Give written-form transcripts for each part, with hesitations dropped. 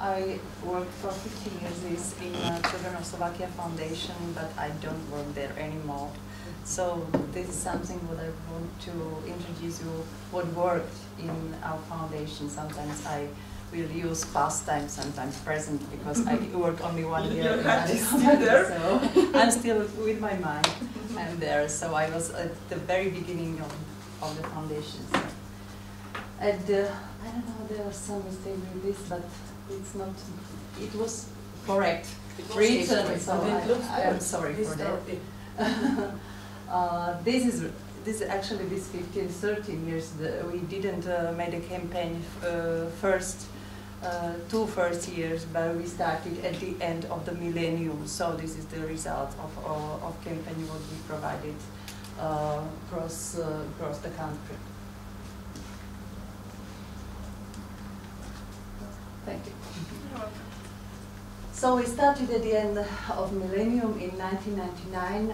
I worked for 15 years in Children of Slovakia Foundation, but I don't work there anymore. So this is something that I want to introduce you, what worked in our foundation. Sometimes I will use past time, sometimes present, because I work only 1 year. So I'm still with my mind. I'm there. So I was at the very beginning of the foundation. So. And I don't know, there was some mistake with this, but it's not, it was correct. It was written, so I am sorry for that. This actually, this 15, 13 years, we didn't made a campaign two first years, but we started at the end of the millennium. So this is the result of campaign what we provided across the country. Thank you. You're welcome. So we started at the end of millennium in 1999.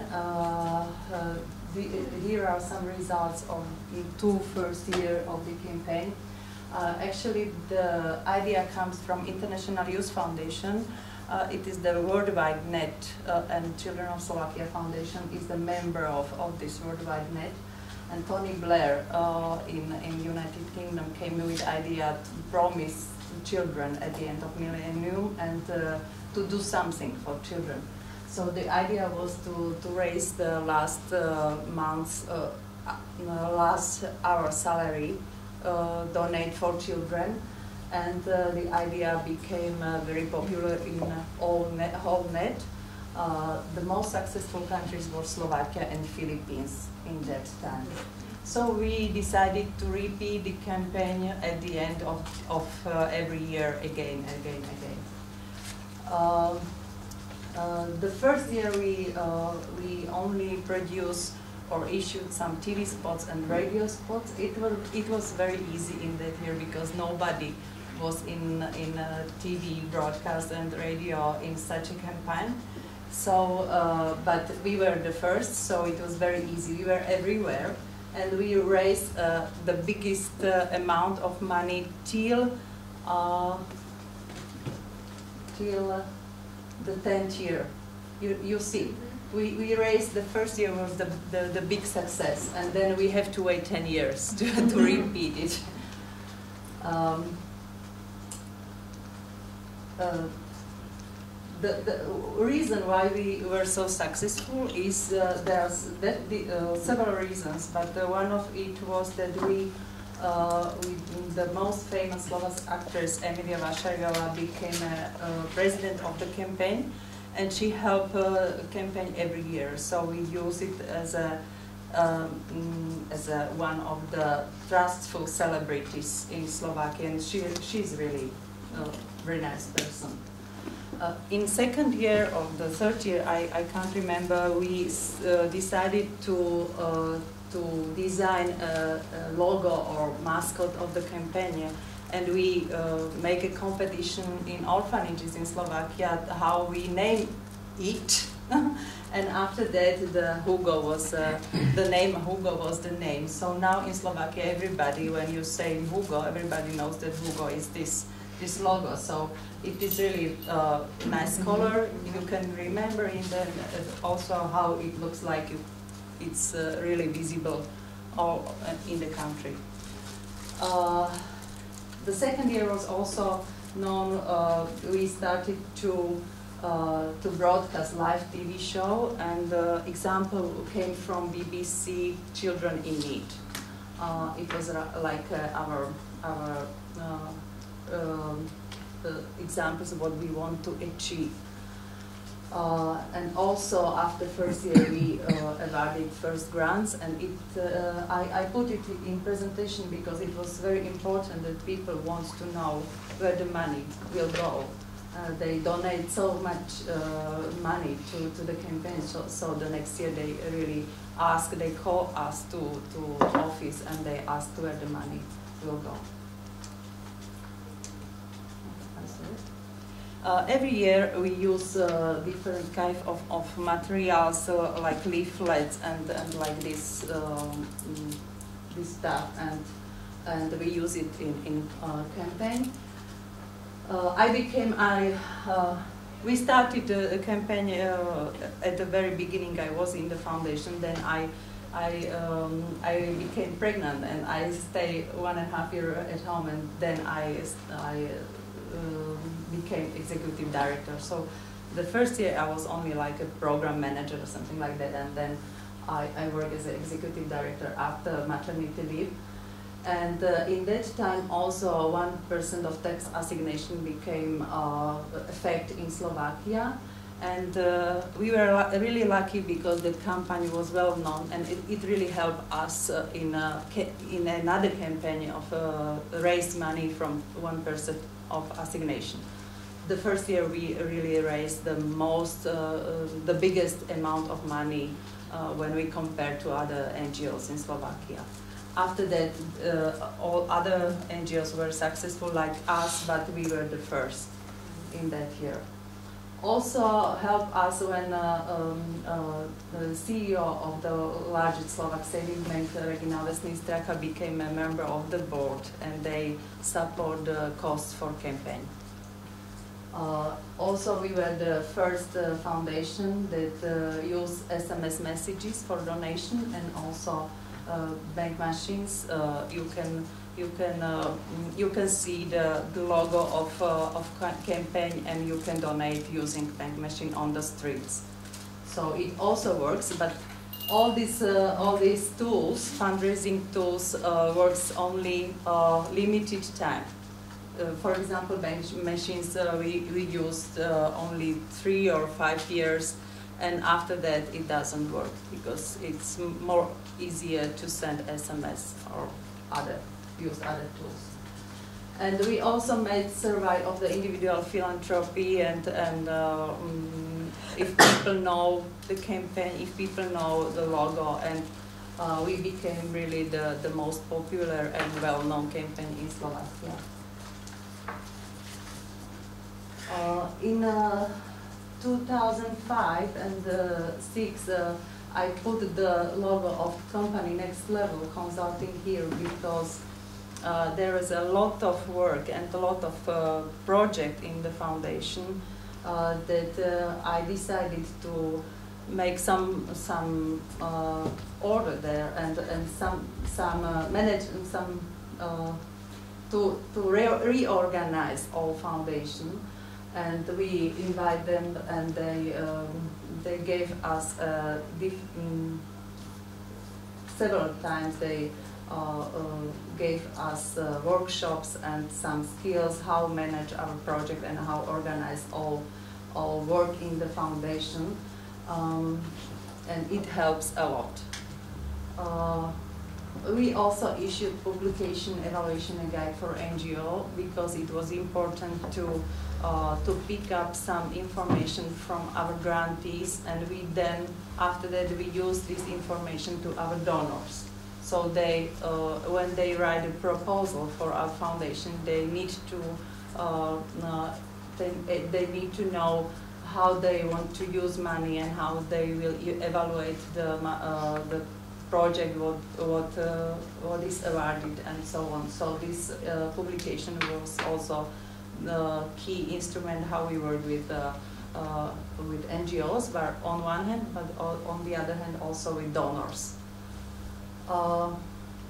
Here are some results of the first two years of the campaign. Actually, the idea comes from International Youth Foundation. It is the worldwide net, and Children of Slovakia Foundation is the member of this worldwide net. And Tony Blair in United Kingdom came with the idea to promise children at the end of millennium and to do something for children. So the idea was to raise the last hour salary, donate for children, and the idea became very popular in whole net. The most successful countries were Slovakia and Philippines in that time. So we decided to repeat the campaign at the end of every year again. The first year we only produced or issued some TV spots and radio spots. It was very easy in that year because nobody was in TV broadcast and radio in such a campaign. So, but we were the first, so it was very easy. We were everywhere, and we raised the biggest amount of money till the 10th year. You see, we raised, the first year was the big success, and then we have to wait 10 years to repeat it. The reason why we were so successful is there's several reasons, but one of it was that the most famous Slovak actress, Emília Vašáryová, became a president of the campaign, and she helped campaign every year. So we use it as one of the trustful celebrities in Slovakia, and she's really a very nice person. In second year or the third year, I can't remember, we decided to design a logo or mascot of the campaign, and we make a competition in orphanages in Slovakia how we name it. And after that, the name Hugo was the name. So now in Slovakia, everybody, when you say Hugo, everybody knows that Hugo is this logo. So it is really nice color. You can remember in the also how it looks like. It's really visible all in the country. The second year was also known. We started to broadcast live TV show, and the example came from BBC Children in Need. It was like our examples of what we want to achieve. And also after first year we awarded first grants, and I put it in presentation because it was very important that people want to know where the money will go. They donate so much money to the campaign, so the next year they really ask, they call us to office and they ask where the money will go. Every year we use different kind of materials like leaflets and like this this stuff, and we use it in campaign. We started a campaign at the very beginning. I was in the foundation, then I became pregnant and I stayed 1.5 years at home, and then I became executive director. So the first year I was only like a program manager or something like that, and then I worked as an executive director after maternity leave. And in that time also 1% of tax assignation became a fact in Slovakia. And we were really lucky because the company was well known, and it really helped us in another campaign of raise money from 1% of assignation. The first year we really raised the biggest amount of money when we compared to other NGOs in Slovakia. After that, all other NGOs were successful like us, but we were the first in that year. Also helped us when the CEO of the largest Slovak saving bank, Regina Vesnička, became a member of the board, and they support the cost for campaign. Also, we were the first foundation that used SMS messages for donation, and also bank machines. You can see the logo of campaign, and you can donate using bank machine on the streets. So it also works, but all these tools, fundraising tools, works only limited time. For example, bank machines we used only 3 or 5 years. And after that, it doesn't work because it's more easier to send SMS or use other tools. And we also made survey of the individual philanthropy, and if people know the campaign, if people know the logo, and we became really the most popular and well-known campaign in Slovakia. In 2005 and 2006, I put the logo of company Next Level Consulting here because there is a lot of work and a lot of project in the foundation that I decided to make some order there and to reorganize all foundation. And we invite them, and they gave us several times. They gave us workshops and some skills how manage our project and how organize all work in the foundation, and it helps a lot. We also issued publication evaluation guide for NGO because it was important to pick up some information from our grantees, and we then after that we use this information to our donors. So they when they write a proposal for our foundation, they need to know how they want to use money and how they will evaluate the project, what is awarded and so on. So this publication was also the key instrument how we work with NGOs, but on one hand, but on the other hand also with donors.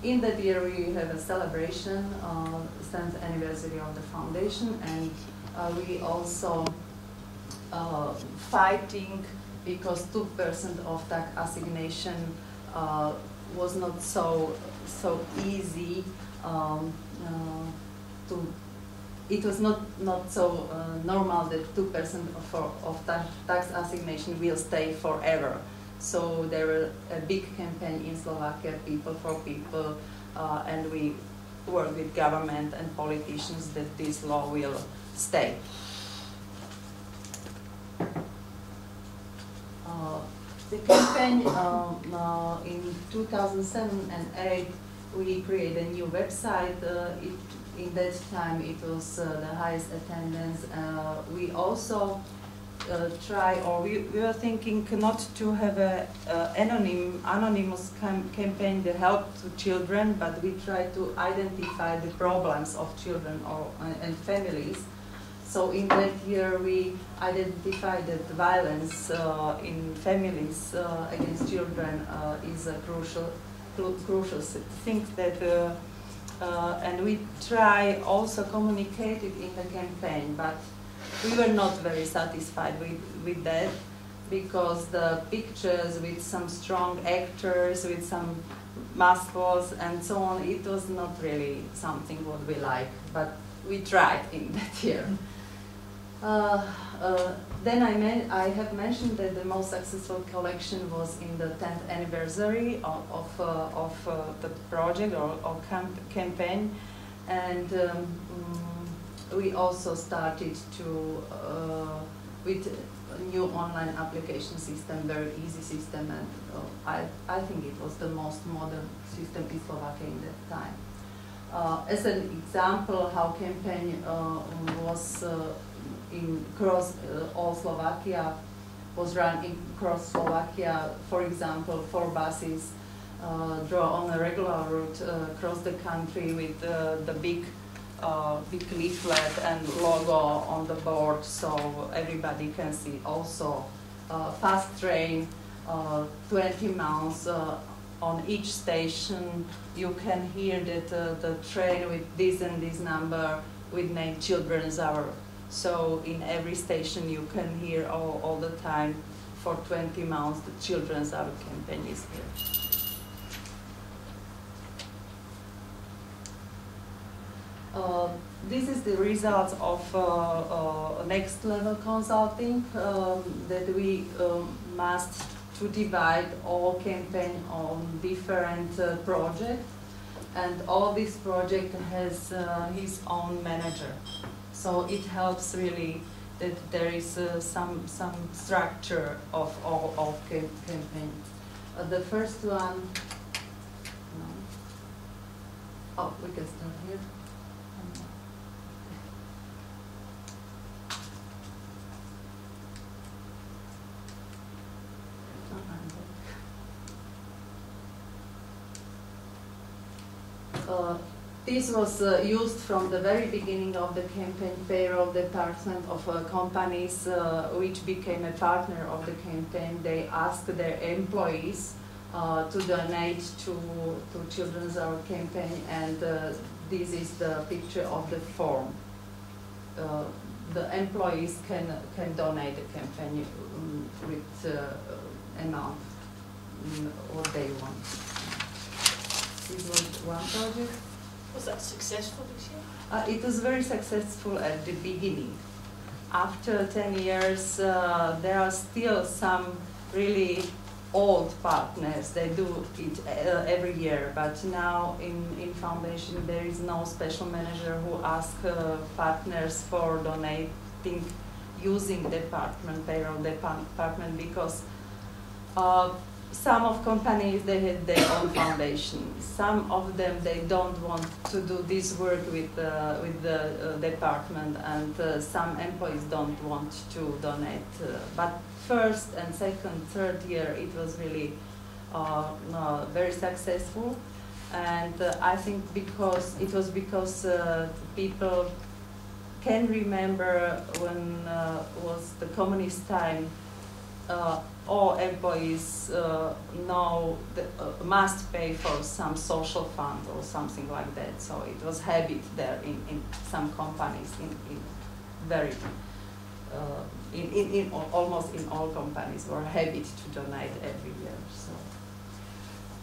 In that year we have a celebration, 10th anniversary of the foundation, and we also fighting because 2% of tax assignation was not so easy to. It was not so normal that 2% of tax assignation will stay forever. So there were a big campaign in Slovakia, People for People, and we work with government and politicians that this law will stay. The campaign in 2007 and 2008, we created a new website. In that time, it was the highest attendance. We also we were thinking not to have a anonymous campaign to help to children, but we tried to identify the problems of children and families. So in that year we identified that violence in families against children is a crucial thing that and we try also communicate it in the campaign, but we were not very satisfied with that, because the pictures with some strong actors, with some muscles and so on, it was not really something what we like, but we tried in that year. Then I have mentioned that the most successful collection was in the 10th anniversary of the project or campaign, and we also started to with a new online application system, very easy system, and I think it was the most modern system in Slovakia in that time. As an example, how campaign was across all Slovakia, was run across Slovakia. For example, 4 buses draw on a regular route across the country with the big leaflet and logo on the board, so everybody can see. Also fast train, 20 miles on each station. You can hear that the train with this and this number with name Children's Hour. So in every station you can hear all the time for 20 miles the Children's Hour campaign is here. This is the results of Next Level Consulting, that we must to divide all campaign on different projects, and all this project has his own manager. So it helps really that there is some structure of all of campaigns. The first one, oh, we can start here. This was used from the very beginning of the campaign payroll department of companies which became a partner of the campaign. They asked their employees to donate to Children's Hour campaign, and this is the picture of the form. The employees can donate the campaign with amount what they want. This was one project. Was that successful this year? It was very successful at the beginning. After 10 years, there are still some really old partners. They do it every year, but now in foundation there is no special manager who asks partners for donating using department, payroll department, because some of companies, they have their own foundation. Some of them, they don't want to do this work with the department, and some employees don't want to donate. But first and second, third year, it was really very successful. And I think because people can remember when was the communist time. All employees know that, must pay for some social fund or something like that. So it was habit there in some companies, in almost in all companies, were habit to donate every year. So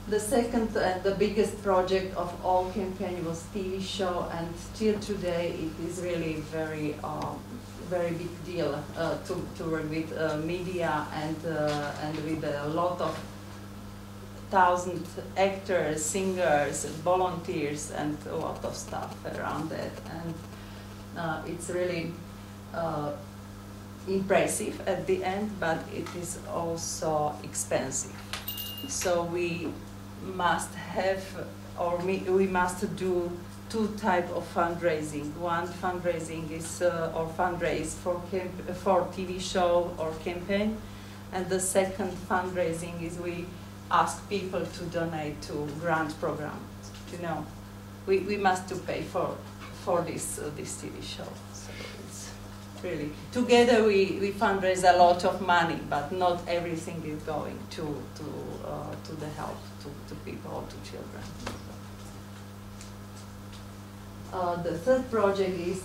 the second and the biggest project of all campaign was TV show, and till today it is really very big deal to work with media and with a lot of thousand actors, singers, volunteers, and a lot of stuff around that. And it's really impressive at the end, but it is also expensive. So we must have, or we must do, two types of fundraising. One fundraising is or fundraise for TV show or campaign, and the second fundraising is we ask people to donate to grant program. You know, we must to pay for this TV show. So it's really. Together we fundraise a lot of money, but not everything is going to the help to people or to children. The third project is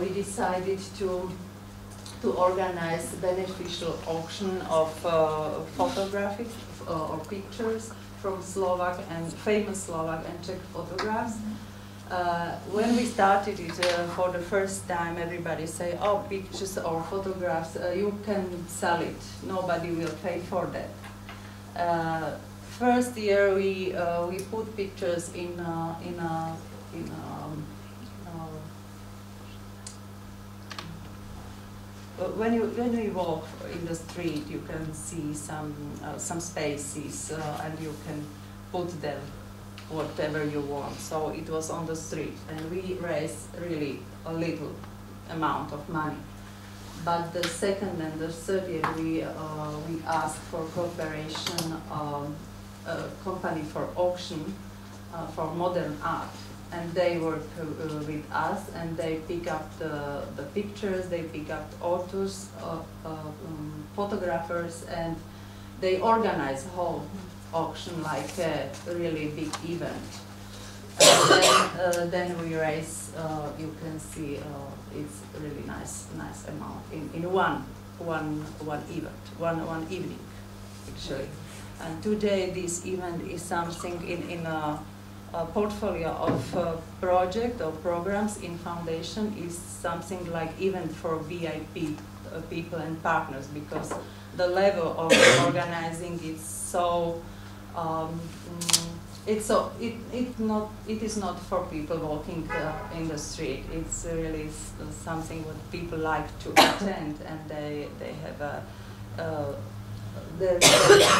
we decided to organize beneficial auction of photographics or pictures from Slovak and famous Slovak and Czech photographs. When we started it for the first time, everybody say, "Oh, pictures or photographs, you can sell it. Nobody will pay for that." First year, we put pictures when you walk in the street, you can see some spaces and you can put them whatever you want. So it was on the street, and we raised really a little amount of money. But the second and the third year, we asked for cooperation a company for auction for modern art, and they work with us, and they pick up the pictures, they pick up authors, photographers, and they organize whole auction like a really big event. Then we raise, you can see, it's really nice amount in one event, one evening, actually. And today this event is something in a portfolio of project or programs in foundation is something like even for VIP people and partners, because the level of organizing is so it is not for people walking in the street. It's really something that people like to attend, and they have a. There's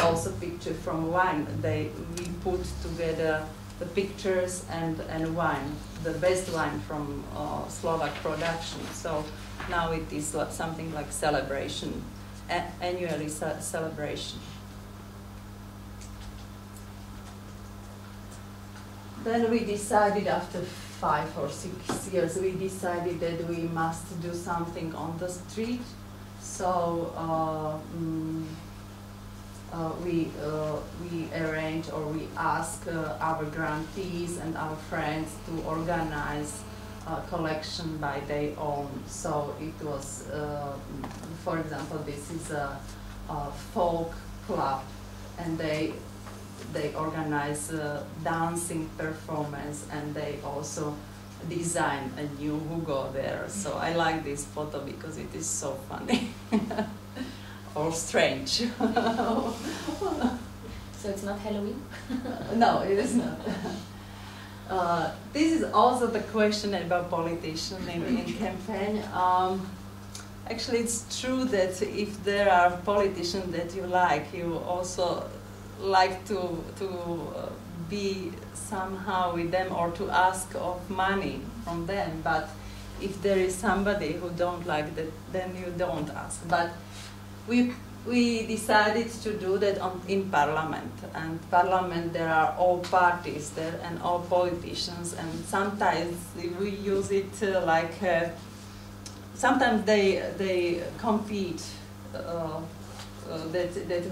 also picture from wine. We put together the pictures and wine, the best wine from Slovak production. So now it is something like celebration, annually celebration. Then we decided after 5 or 6 years, we decided that we must do something on the street. So we arrange, or we ask our grantees and our friends to organize a collection by their own. So it was, for example, this is a folk club, and they organize a dancing performance, and they also design a new Hugo there. So I like this photo because it is so funny. Or strange. So it's not Halloween? No, it is not. This is also the question about politicians in campaign. Actually, it's true that if there are politicians that you like, you also like to be somehow with them or to ask of money from them. But if there is somebody who don't like that, then you don't ask. But we decided to do that in Parliament. And Parliament, there are all parties there and all politicians. And sometimes we use it like sometimes they compete that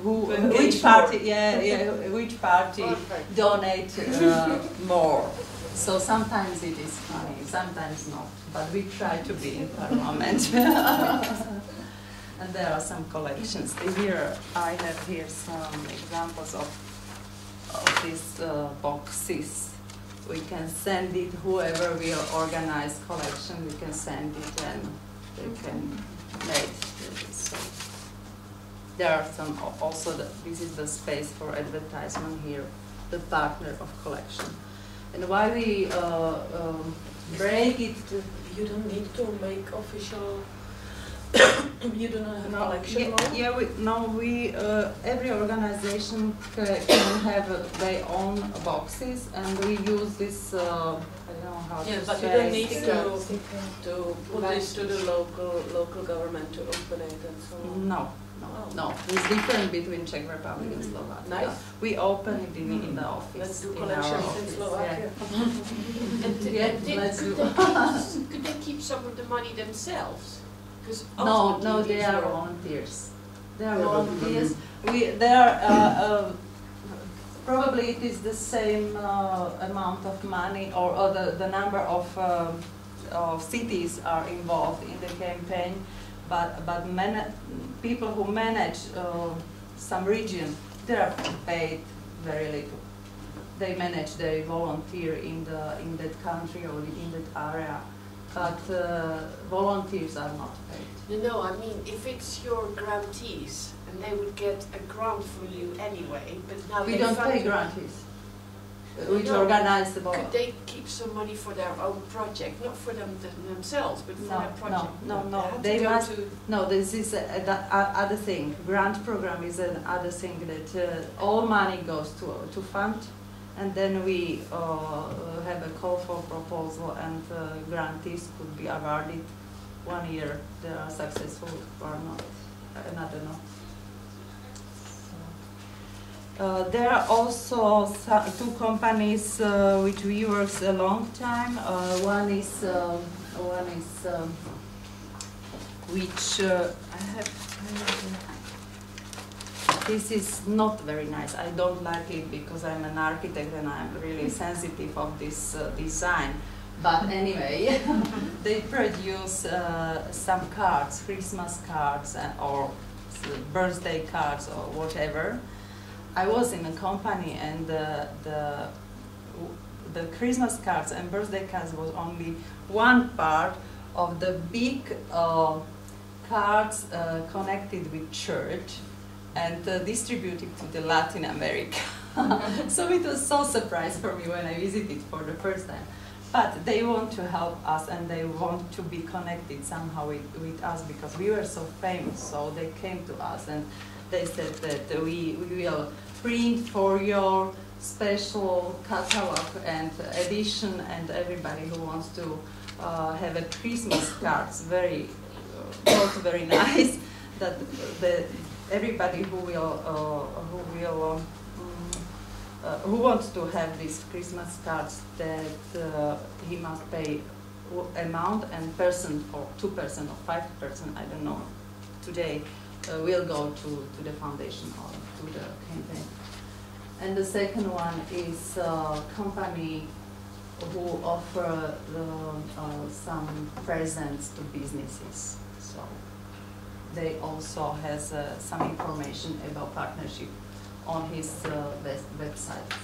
which party which party donate more. So sometimes it is funny, sometimes not. But we try to be in Parliament. And there are some collections. Here I have here some examples of these boxes. We can send it, whoever will organize collection, we can send it and they can make it. So there are some also, this is the space for advertisement here, the partner of collection. And why we break it? You don't need to make official. You do not have no election law? Yeah, every organization can have their own boxes, and we use this, I don't know how to say. Yeah, but you don't need to put this to the local government to open it and so on. No. It's different between Czech Republic and Slovakia. Nice. We open it in the office. Let's do collections in Slovakia. Yeah. Let's do. Could they keep some of the money themselves? No, they are volunteers. They are volunteers. Probably it is the same amount of money, or the number of cities are involved in the campaign, but people who manage some region, they are paid very little. They manage, they volunteer in that country or in that area, but volunteers are not paid. You know, I mean, if it's your grantees, and they would get a grant for you anyway, but now we don't pay grantees. Which organize the ball. Could they keep some money for their own project, not for themselves, but for their project? No. They must. No, this is another thing. Grant program is another thing that all money goes to fund, and then we have a call for proposal, and grantees could be awarded 1 year. They are successful or not, another not. There are also two companies which we work a long time. This is not very nice. I don't like it because I'm an architect and I'm really sensitive of this design. But anyway, they produce some cards, Christmas cards or birthday cards or whatever. I was in a company, and the Christmas cards and birthday cards was only one part of the big cards connected with church and distributed to the Latin America. So it was so surprised for me when I visited for the first time. But they want to help us, and they want to be connected somehow with us, because we were so famous, so they came to us and they said that we will print for your special catalog and edition, and everybody who wants to have a Christmas cards, very nice. That everybody who wants to have these Christmas cards, that he must pay amount, and person or 2% or 5%, I don't know today. Will go to the foundation or to the campaign. And the second one is a company who offer some presents to businesses. So they also has some information about partnership on his website.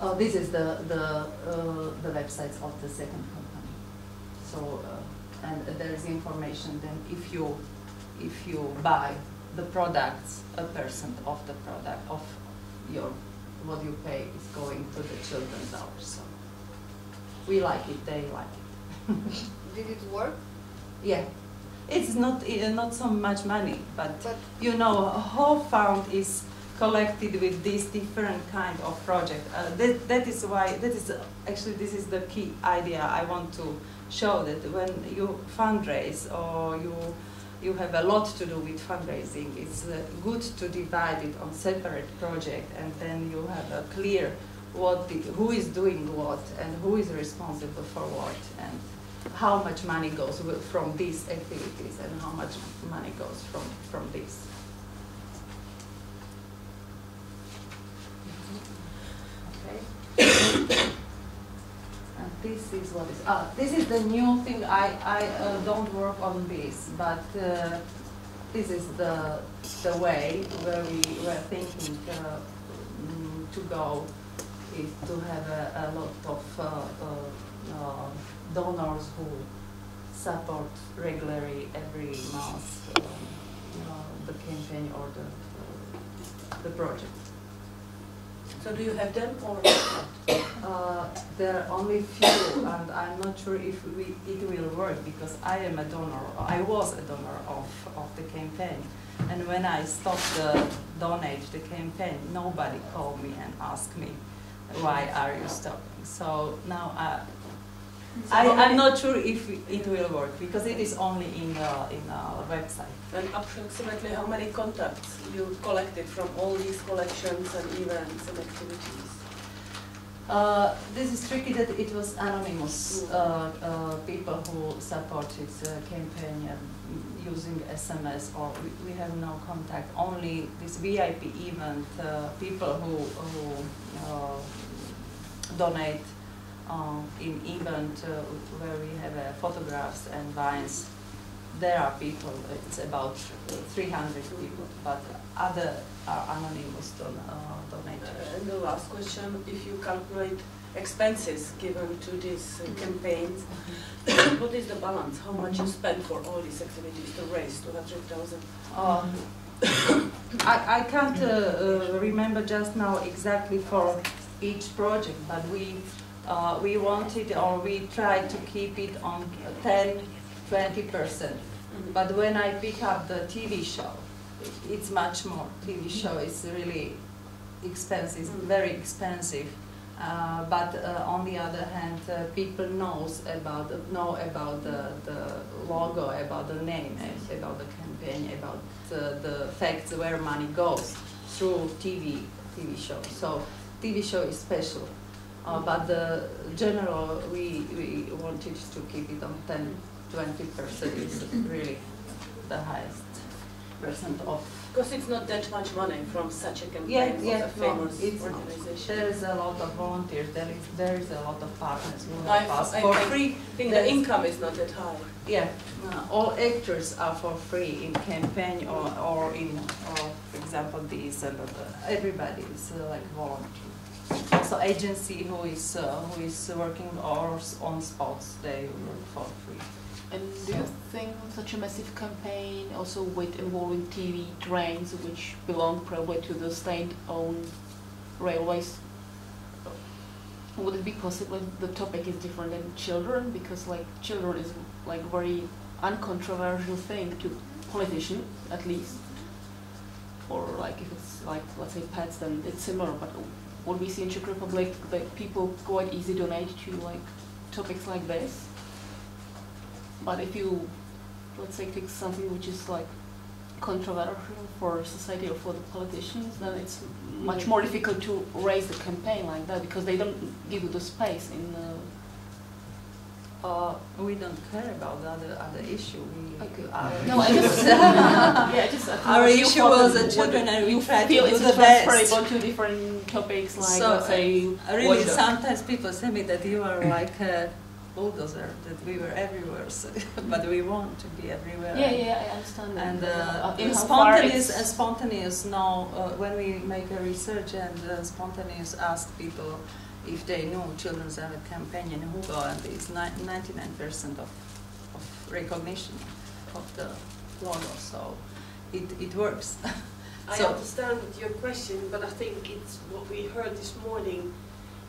Oh, this is the websites of the second company. So and there is information then if you buy the products, a percent of the product of your what you pay is going to the children's hours. So we like it, they like it. Did it work? Yeah, it's not so much money, but you know, whole fund is collected with this different kind of project. That is why that is actually this is the key idea I want to show, that when you fundraise or you have a lot to do with fundraising. It's good to divide it on separate projects, and then you have a clear who is doing what and who is responsible for what, and how much money goes from these activities and how much money goes from this. Okay. This is what is this is the new thing. I don't work on this, but this is the way where we were thinking to go, is to have a lot of donors who support regularly every month the campaign or the project. So do you have them or not? There are only few, and I'm not sure if it will work, because I am a donor. I was a donor of the campaign, and when I stopped the donate the campaign, nobody called me and asked me why are you stopping. So now I'm not sure if it will work, because it is only in our website. And approximately how many contacts you collected from all these collections and events and activities? This is tricky that it was anonymous people who supported the campaign using SMS, or we have no contact, only this VIP event, people who donate in event where we have photographs and vines. There are people, it's about 300 people, but other are anonymous donators. The last question, if you calculate expenses given to these campaigns, what is the balance? How much you spend for all these activities to raise 200,000? I can't remember just now exactly for each project, but we wanted, or we tried to keep it on 10–20%, but when I pick up the TV show, it's much more. TV show is really expensive, very expensive. But on the other hand, people know about the logo, about the name, about the campaign, about the facts where money goes through TV show. So TV show is special, but the general we wanted to keep it on 10–20% is really the highest percent of. Because it's not that much money from such a campaign. It's organization. There is a lot of volunteers. There is a lot of partners who help us for free. I think the income is not that high. Yeah, all actors are for free in campaign or for example these and everybody is like volunteer. Also agency who is working on spots, they work for free. And do you think such a massive campaign, also with involving TV trains, which belong probably to the state-owned railways, would it be possible? The topic is different than children, because like children is like very uncontroversial thing to politicians, at least, or like if it's like let's say pets, then it's similar. But what we see in Czech Republic, that people quite easy donate to like topics like this. But if you, let's say, take something which is like controversial for society or for the politicians, then it's much more difficult to raise a campaign like that because they don't give you the space. In we don't care about the other issue. Our issue was the children, and we try to do the best. To different topics, like so, let's say, really, sometimes people say me that you are like. Bulldozer, that we were everywhere, so, but we want to be everywhere. Yeah, I understand. And spontaneous now, when we make a research and spontaneous ask people if they know Children's Campaign in Hugo, and it's 99% of recognition of the logo, so it works. So I understand your question, but I think it's what we heard this morning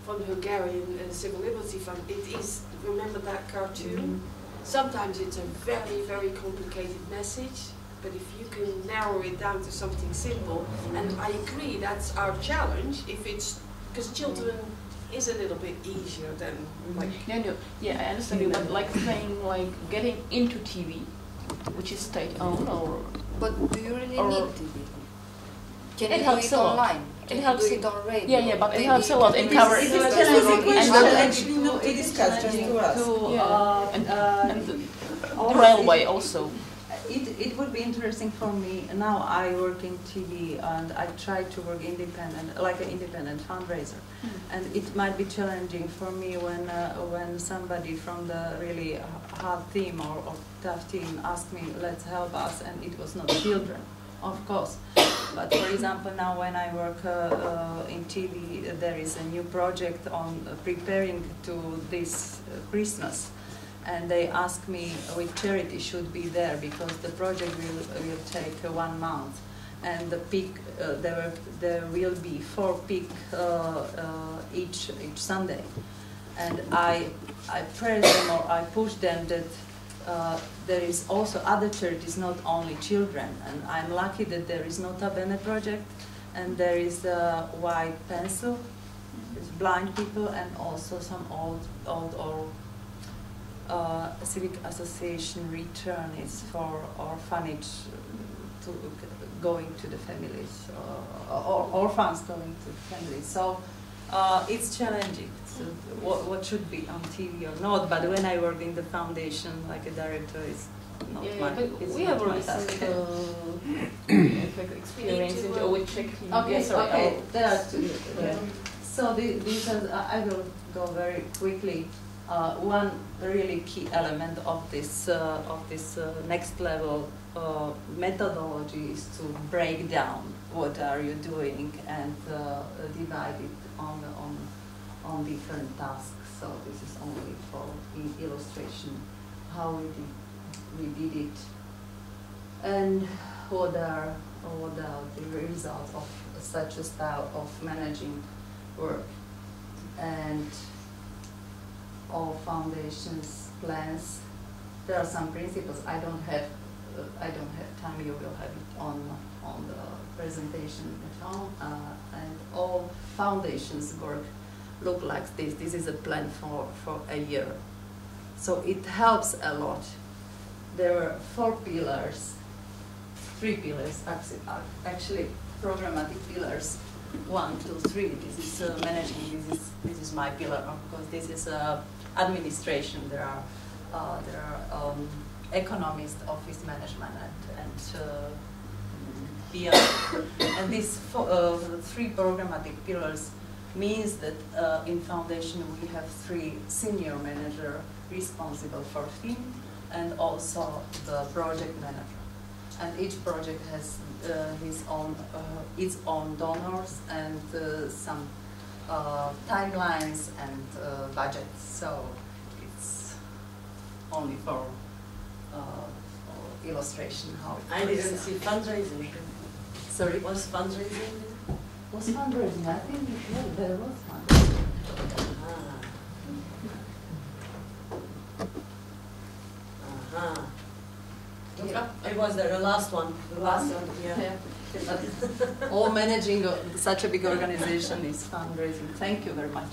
from the Hungarian Civil Liberty Fund. It is, remember that cartoon? Mm-hmm. Sometimes it's a very, very complicated message, but if you can narrow it down to something simple, and I agree that's our challenge, if it's, because children is a little bit easier than like... Yeah, I understand you, but like saying, like getting into TV, which is state-owned or... But do you really need TV? Can it helps online? It helps it on radio. Yeah, but it helps a lot in covering. It is actually no, it is challenging to us. And railway also. It would be interesting for me. Now I work in TV and I try to work independent, like an independent fundraiser, and it might be challenging for me when somebody from the really hard team or tough team asked me, "Let's help us," and it was not children. Of course, but for example, now when I work in TV, there is a new project on preparing to this Christmas, and they ask me which charity should be there because the project will take 1 month, and the peak there will be 4 peak each Sunday, and I press them or I push them that. There is also other charities, not only children, and I'm lucky that there is Nota Bene project, and there is White Pencil, it's blind people, and also some old civic association return is for orphanage, to going to the families, or orphans going to the families. So it's challenging. So what should be on TV or not? But when I work in the foundation, like a director, it's not my. But we have a recent experience in the Czech. Okay, sorry. Okay, there are two. So these are. I will go very quickly. One really key element of this next level methodology is to break down what are you doing and divide it on different tasks. So this is only for illustration how we did it and what are the results of such a style of managing work. And all foundations plans. There are some principles. I don't have time. You will have it on the presentation at home. And all foundations work look like this. This is a plan for a year. So it helps a lot. There were four pillars, three pillars actually programmatic pillars. 1, 2, 3. This is managing. This is my pillar. Of course, this is administration. There are economist, office management, and and these three programmatic pillars means that in foundation we have three senior manager responsible for theme and also the project manager. And each project has its own donors and some timelines and budgets. So it's only for illustration how. I didn't see fundraising. Sorry, was fundraising? Was fundraising? I think there was fundraising. Uh-huh. Yeah. It was the last one. The last one, yeah. But all managing such a big organization is fundraising. Thank you very much.